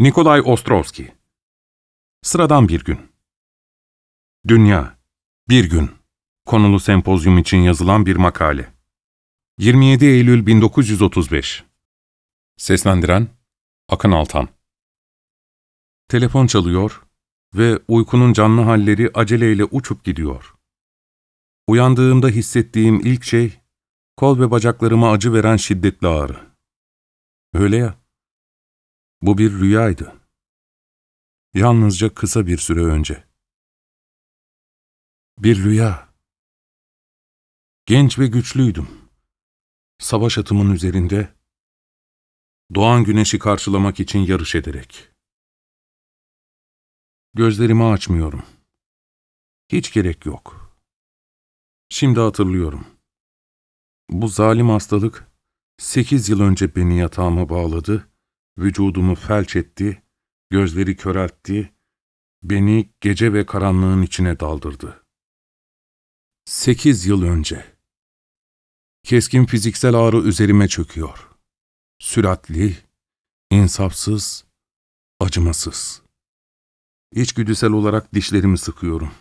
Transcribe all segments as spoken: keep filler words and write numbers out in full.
Nikolay Ostrovski. Sıradan Bir Gün. Dünya, Bir Gün konulu sempozyum için yazılan bir makale. yirmi yedi Eylül bin dokuz yüz otuz beş. Seslendiren Akin Altan. Telefon çalıyor ve uykunun canlı halleri aceleyle uçup gidiyor. Uyandığımda hissettiğim ilk şey, kol ve bacaklarıma acı veren şiddetli ağrı. Öyle ya, bu bir rüyaydı. Yalnızca kısa bir süre önce. Bir rüya. Genç ve güçlüydüm. Savaş atımın üzerinde, doğan güneşi karşılamak için yarış ederek. Gözlerimi açmıyorum. Hiç gerek yok. Şimdi hatırlıyorum. Bu zalim hastalık sekiz yıl önce beni yatağıma bağladı, vücudumu felç etti, gözleri köreltti, beni gece ve karanlığın içine daldırdı. Sekiz yıl önce. Keskin fiziksel ağrı üzerime çöküyor. Süratli, insafsız, acımasız. İçgüdüsel olarak dişlerimi sıkıyorum.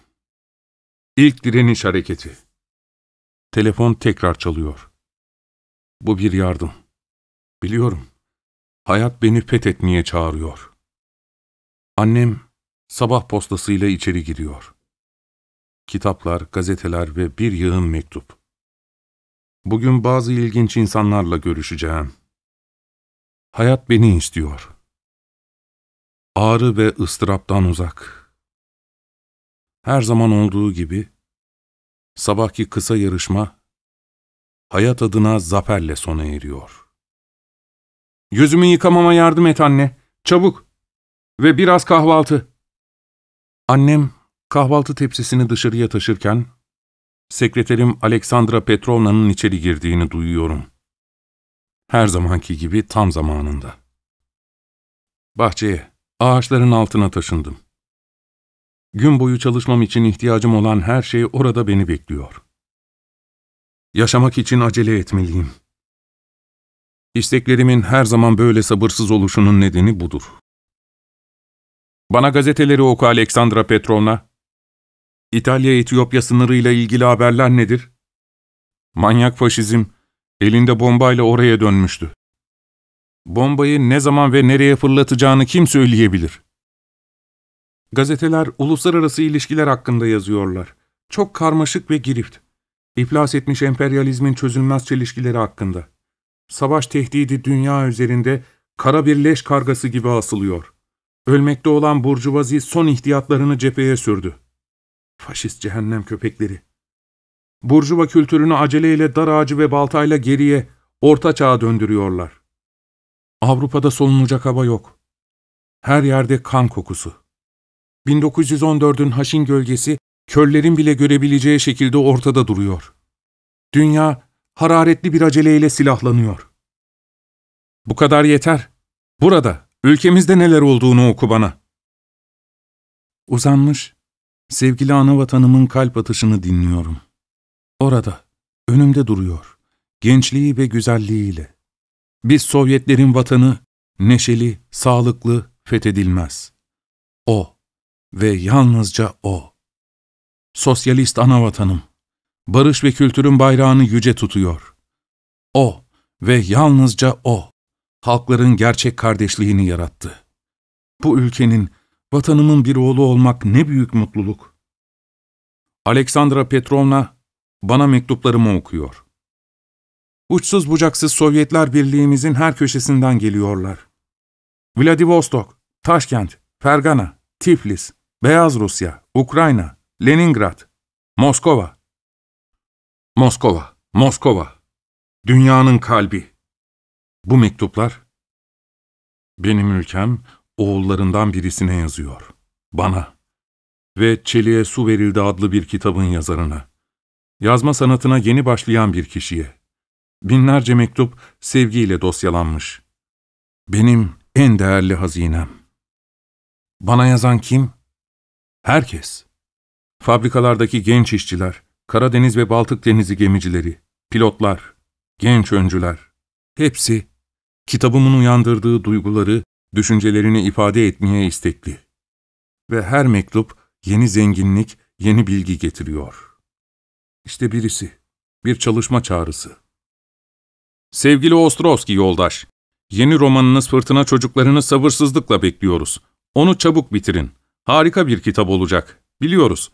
İlk direniş hareketi. Telefon tekrar çalıyor. Bu bir yardım. Biliyorum. Hayat beni fethetmeye çağırıyor. Annem sabah postasıyla içeri giriyor. Kitaplar, gazeteler ve bir yığın mektup. Bugün bazı ilginç insanlarla görüşeceğim. Hayat beni istiyor. Ağrı ve ıstıraptan uzak. Her zaman olduğu gibi, sabahki kısa yarışma, hayat adına zaferle sona eriyor. Yüzümü yıkamama yardım et anne, çabuk ve biraz kahvaltı. Annem kahvaltı tepsisini dışarıya taşırken, sekreterim Aleksandra Petrovna'nın içeri girdiğini duyuyorum. Her zamanki gibi tam zamanında. Bahçeye, ağaçların altına taşındım. Gün boyu çalışmam için ihtiyacım olan her şey orada beni bekliyor. Yaşamak için acele etmeliyim. İsteklerimin her zaman böyle sabırsız oluşunun nedeni budur. Bana gazeteleri oku Aleksandra Petrovna. İtalya-Etiyopya sınırıyla ilgili haberler nedir? Manyak faşizm elinde bombayla oraya dönmüştü. Bombayı ne zaman ve nereye fırlatacağını kim söyleyebilir? Gazeteler uluslararası ilişkiler hakkında yazıyorlar. Çok karmaşık ve girift. İflas etmiş emperyalizmin çözülmez çelişkileri hakkında. Savaş tehdidi dünya üzerinde kara bir leş kargası gibi asılıyor. Ölmekte olan burjuvazi son ihtiyatlarını cepheye sürdü. Faşist cehennem köpekleri. Burjuva kültürünü aceleyle dar ağacı ve baltayla geriye, orta çağa döndürüyorlar. Avrupa'da solunacak hava yok. Her yerde kan kokusu. bin dokuz yüz on dört'ün haşin gölgesi, körlerin bile görebileceği şekilde ortada duruyor. Dünya, hararetli bir aceleyle silahlanıyor. Bu kadar yeter. Burada, ülkemizde neler olduğunu oku bana. Uzanmış, sevgili ana vatanımın kalp atışını dinliyorum. Orada, önümde duruyor, gençliği ve güzelliğiyle. Biz Sovyetlerin vatanı, neşeli, sağlıklı, fethedilmez. O ve yalnızca o. Sosyalist ana vatanım, barış ve kültürün bayrağını yüce tutuyor. O ve yalnızca o, halkların gerçek kardeşliğini yarattı. Bu ülkenin, vatanımın bir oğlu olmak ne büyük mutluluk. Aleksandra Petrovna bana mektuplarımı okuyor. Uçsuz bucaksız Sovyetler Birliği'mizin her köşesinden geliyorlar. Vladivostok, Taşkent, Fergana, Tiflis, Beyaz Rusya, Ukrayna, Leningrad, Moskova. Moskova, Moskova, dünyanın kalbi. Bu mektuplar, benim ülkem oğullarından birisine yazıyor, bana ve Çeliğe Su Verildi adlı bir kitabın yazarına, yazma sanatına yeni başlayan bir kişiye. Binlerce mektup sevgiyle dosyalanmış. Benim en değerli hazinem. Bana yazan kim? Herkes. Fabrikalardaki genç işçiler, Karadeniz ve Baltık Denizi gemicileri, pilotlar, genç öncüler. Hepsi kitabımın uyandırdığı duyguları düşüncelerini ifade etmeye istekli. Ve her mektup yeni zenginlik, yeni bilgi getiriyor. İşte birisi, bir çalışma çağrısı. Sevgili Ostrovski yoldaş, yeni romanınız Fırtına Çocuklarını sabırsızlıkla bekliyoruz. Onu çabuk bitirin. Harika bir kitap olacak. Biliyoruz.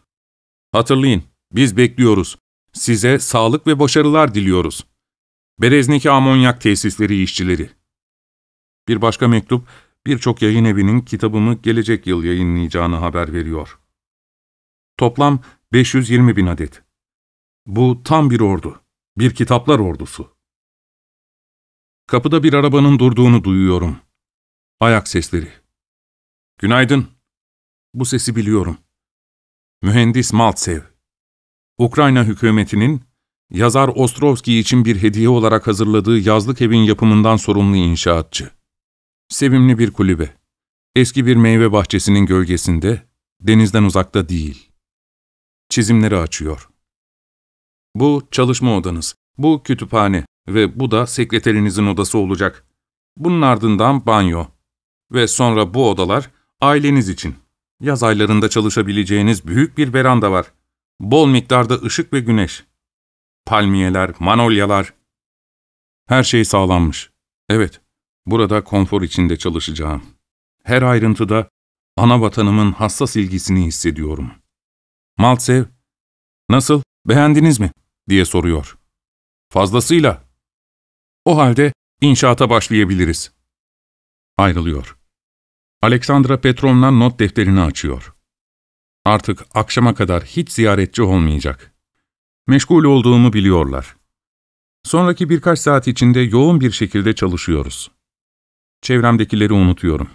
Hatırlayın, biz bekliyoruz. Size sağlık ve başarılar diliyoruz. Berezniki Amonyak Tesisleri işçileri. Bir başka mektup, birçok yayın evinin kitabımı gelecek yıl yayınlayacağını haber veriyor. Toplam beş yüz yirmi bin adet. Bu tam bir ordu, bir kitaplar ordusu. Kapıda bir arabanın durduğunu duyuyorum. Ayak sesleri. Günaydın. Bu sesi biliyorum. Mühendis Maltsev. Ukrayna hükümetinin, yazar Ostrovski için bir hediye olarak hazırladığı yazlık evin yapımından sorumlu inşaatçı. Sevimli bir kulübe. Eski bir meyve bahçesinin gölgesinde, denizden uzakta değil. Çizimleri açıyor. Bu çalışma odanız, bu kütüphane ve bu da sekreterinizin odası olacak. Bunun ardından banyo ve sonra bu odalar aileniz için. Yaz aylarında çalışabileceğiniz büyük bir veranda var. Bol miktarda ışık ve güneş. Palmiyeler, manolyalar. Her şey sağlanmış. Evet, burada konfor içinde çalışacağım. Her ayrıntıda ana vatanımın hassas ilgisini hissediyorum. Maltsev, nasıl, beğendiniz mi? Diye soruyor. Fazlasıyla. O halde inşaata başlayabiliriz. Ayrılıyor. Aleksandra Petrovna not defterini açıyor. Artık akşama kadar hiç ziyaretçi olmayacak. Meşgul olduğumu biliyorlar. Sonraki birkaç saat içinde yoğun bir şekilde çalışıyoruz. Çevremdekileri unutuyorum.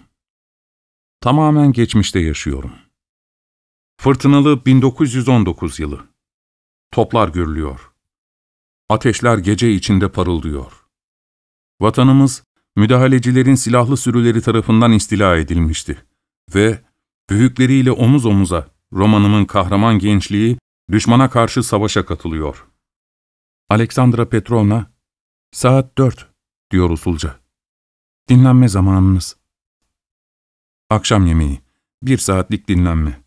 Tamamen geçmişte yaşıyorum. Fırtınalı bin dokuz yüz on dokuz yılı. Toplar gürlüyor. Ateşler gece içinde parıldıyor. Vatanımız, müdahalecilerin silahlı sürüleri tarafından istila edilmişti. Ve büyükleriyle omuz omuza romanımın kahraman gençliği düşmana karşı savaşa katılıyor. Aleksandra Petrovna, saat dört, diyor usulca. Dinlenme zamanınız. Akşam yemeği, bir saatlik dinlenme.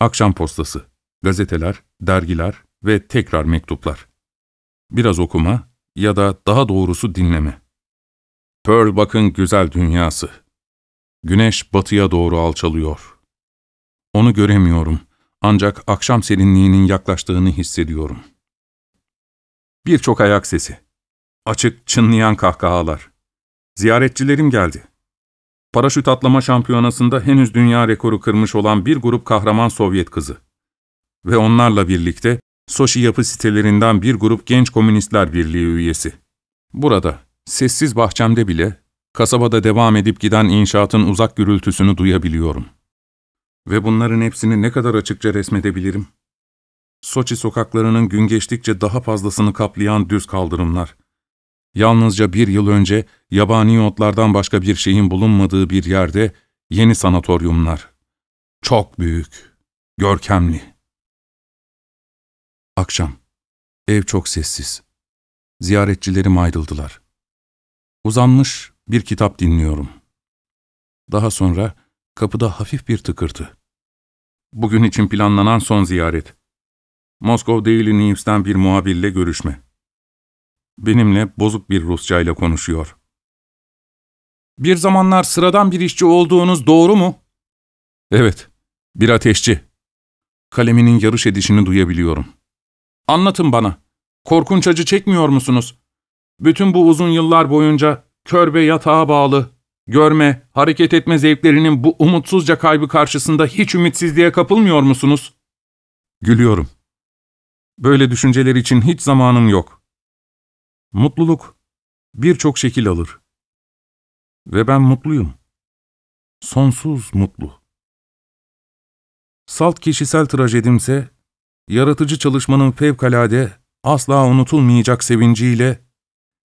Akşam postası, gazeteler, dergiler ve tekrar mektuplar. Biraz okuma ya da daha doğrusu dinleme. Pearl Buck'ın güzel dünyası. Güneş batıya doğru alçalıyor. Onu göremiyorum, ancak akşam serinliğinin yaklaştığını hissediyorum. Birçok ayak sesi. Açık, çınlayan kahkahalar. Ziyaretçilerim geldi. Paraşüt atlama şampiyonasında henüz dünya rekoru kırmış olan bir grup kahraman Sovyet kızı. Ve onlarla birlikte Soşi yapı sitelerinden bir grup Genç Komünistler Birliği üyesi. Burada, sessiz bahçemde bile, kasabada devam edip giden inşaatın uzak gürültüsünü duyabiliyorum. Ve bunların hepsini ne kadar açıkça resmedebilirim? Soçi sokaklarının gün geçtikçe daha fazlasını kaplayan düz kaldırımlar. Yalnızca bir yıl önce yabani otlardan başka bir şeyin bulunmadığı bir yerde yeni sanatoryumlar. Çok büyük, görkemli. Akşam. Ev çok sessiz. Ziyaretçilerim ayrıldılar. Uzanmış bir kitap dinliyorum. Daha sonra kapıda hafif bir tıkırtı. Bugün için planlanan son ziyaret. Moskova Daily News'ten bir muhabirle görüşme. Benimle bozuk bir Rusçayla konuşuyor. Bir zamanlar sıradan bir işçi olduğunuz doğru mu? Evet, bir ateşçi. Kaleminin yarış edişini duyabiliyorum. Anlatın bana, korkunç acı çekmiyor musunuz? Bütün bu uzun yıllar boyunca kör ve yatağa bağlı, görme, hareket etme zevklerinin bu umutsuzca kaybı karşısında hiç ümitsizliğe kapılmıyor musunuz? Gülüyorum. Böyle düşünceler için hiç zamanım yok. Mutluluk birçok şekil alır. Ve ben mutluyum. Sonsuz mutlu. Salt kişisel trajedimse, yaratıcı çalışmanın fevkalade, asla unutulmayacak sevinciyle,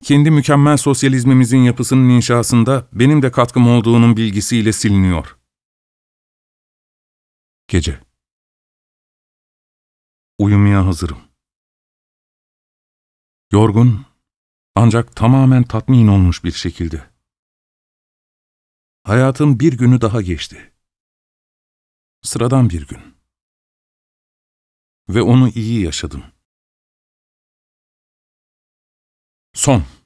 kendi mükemmel sosyalizmimizin yapısının inşasında benim de katkım olduğunun bilgisiyle siliniyor. Gece. Uyumaya hazırım. Yorgun, ancak tamamen tatmin olmuş bir şekilde. Hayatın bir günü daha geçti. Sıradan bir gün. Ve onu iyi yaşadım. Son.